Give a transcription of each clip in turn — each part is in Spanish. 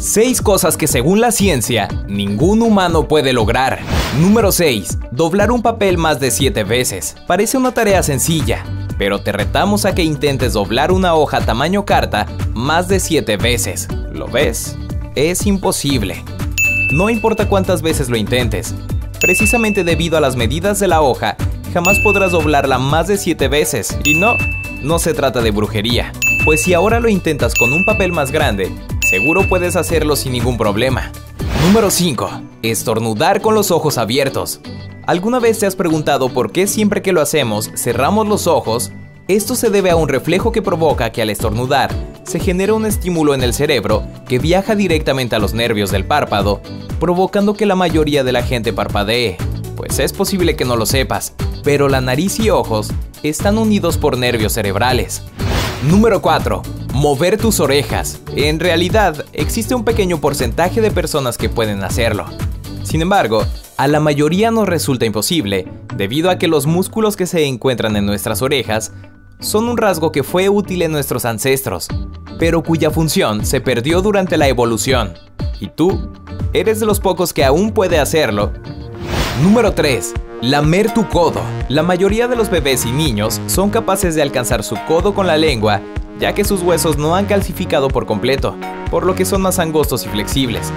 6 cosas que según la ciencia, ningún humano puede lograr. Número 6. Doblar un papel más de 7 veces. Parece una tarea sencilla, pero te retamos a que intentes doblar una hoja tamaño carta más de 7 veces. ¿Lo ves? Es imposible. No importa cuántas veces lo intentes. Precisamente debido a las medidas de la hoja, jamás podrás doblarla más de 7 veces. Y no se trata de brujería. Pues si ahora lo intentas con un papel más grande, seguro puedes hacerlo sin ningún problema. Número 5. Estornudar con los ojos abiertos. ¿Alguna vez te has preguntado por qué siempre que lo hacemos cerramos los ojos? Esto se debe a un reflejo que provoca que al estornudar se genera un estímulo en el cerebro que viaja directamente a los nervios del párpado, provocando que la mayoría de la gente parpadee. Pues es posible que no lo sepas, pero la nariz y ojos están unidos por nervios cerebrales. Número 4. Mover tus orejas. En realidad, existe un pequeño porcentaje de personas que pueden hacerlo. Sin embargo, a la mayoría nos resulta imposible, debido a que los músculos que se encuentran en nuestras orejas son un rasgo que fue útil en nuestros ancestros, pero cuya función se perdió durante la evolución. ¿Y tú? ¿Eres de los pocos que aún puede hacerlo? Número 3. Lamer tu codo. La mayoría de los bebés y niños son capaces de alcanzar su codo con la lengua, ya que sus huesos no han calcificado por completo, por lo que son más angostos y flexibles.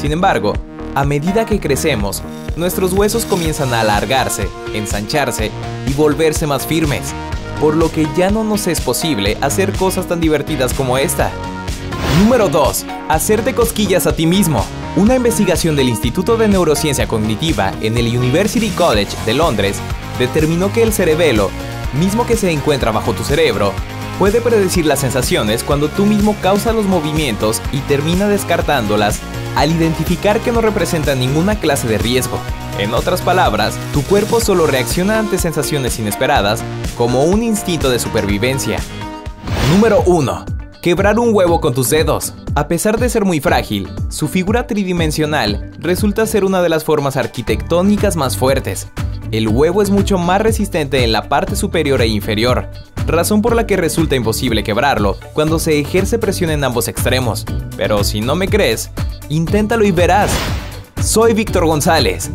Sin embargo, a medida que crecemos, nuestros huesos comienzan a alargarse, ensancharse y volverse más firmes, por lo que ya no nos es posible hacer cosas tan divertidas como esta. Número 2. Hacerte cosquillas a ti mismo. Una investigación del Instituto de Neurociencia Cognitiva en el University College de Londres determinó que el cerebelo, mismo que se encuentra bajo tu cerebro, puede predecir las sensaciones cuando tú mismo causas los movimientos y termina descartándolas al identificar que no representan ninguna clase de riesgo. En otras palabras, tu cuerpo solo reacciona ante sensaciones inesperadas como un instinto de supervivencia. Número 1. Quebrar un huevo con tus dedos. A pesar de ser muy frágil, su figura tridimensional resulta ser una de las formas arquitectónicas más fuertes. El huevo es mucho más resistente en la parte superior e inferior, razón por la que resulta imposible quebrarlo cuando se ejerce presión en ambos extremos. Pero si no me crees, inténtalo y verás. Soy Víctor González.